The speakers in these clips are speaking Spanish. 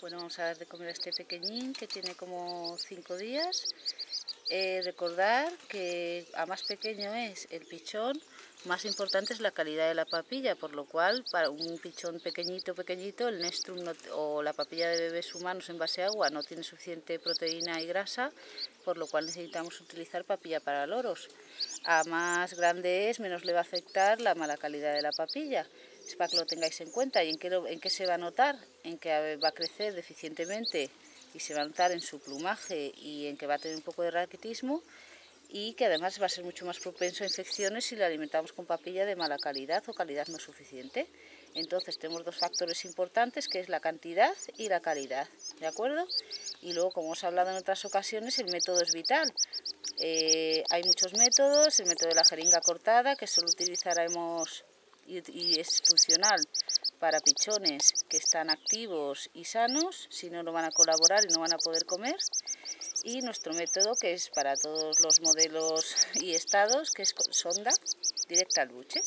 Bueno, vamos a dar de comer a este pequeñín que tiene como 5 días. Recordar que a más pequeño es el pichón, más importante es la calidad de la papilla, por lo cual para un pichón pequeñito, el nestrum o la papilla de bebés humanos en base a agua no tiene suficiente proteína y grasa, por lo cual necesitamos utilizar papilla para loros. A más grande es, menos le va a afectar la mala calidad de la papilla. Es para que lo tengáis en cuenta. ¿Y en qué se va a notar? En que va a crecer deficientemente y se va a notar en su plumaje y en que va a tener un poco de raquitismo y que además va a ser mucho más propenso a infecciones si la alimentamos con papilla de mala calidad o calidad no suficiente. Entonces tenemos dos factores importantes, que es la cantidad y la calidad, ¿de acuerdo? Y luego, como os he hablado en otras ocasiones, el método es vital. Hay muchos métodos, el método de la jeringa cortada, que solo utilizaremos y es funcional para pichones que están activos y sanos, si no, no van a colaborar y no van a poder comer. Y nuestro método, que es para todos los modelos y estados, que es con sonda directa al buche.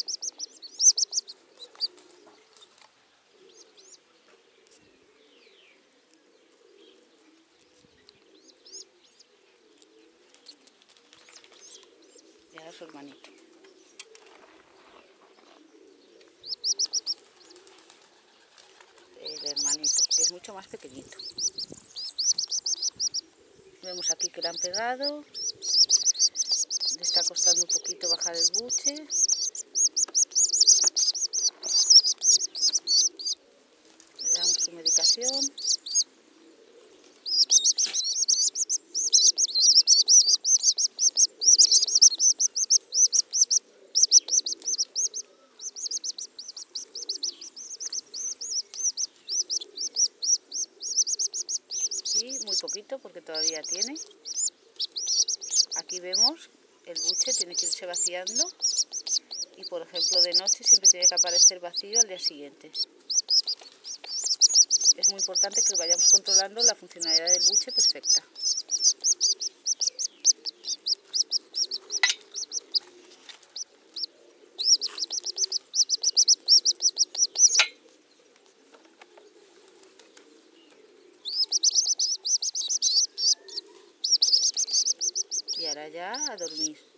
Y ahora su hermanito. El hermanito, que es mucho más pequeñito. Vemos aquí que le han pegado, le está costando un poquito bajar el buche. Le damos su medicación. Poquito, porque todavía tiene. Aquí vemos el buche, tiene que irse vaciando y, por ejemplo, de noche siempre tiene que aparecer vacío al día siguiente. Es muy importante que vayamos controlando la funcionalidad del buche perfecta. Y ahora ya a dormir.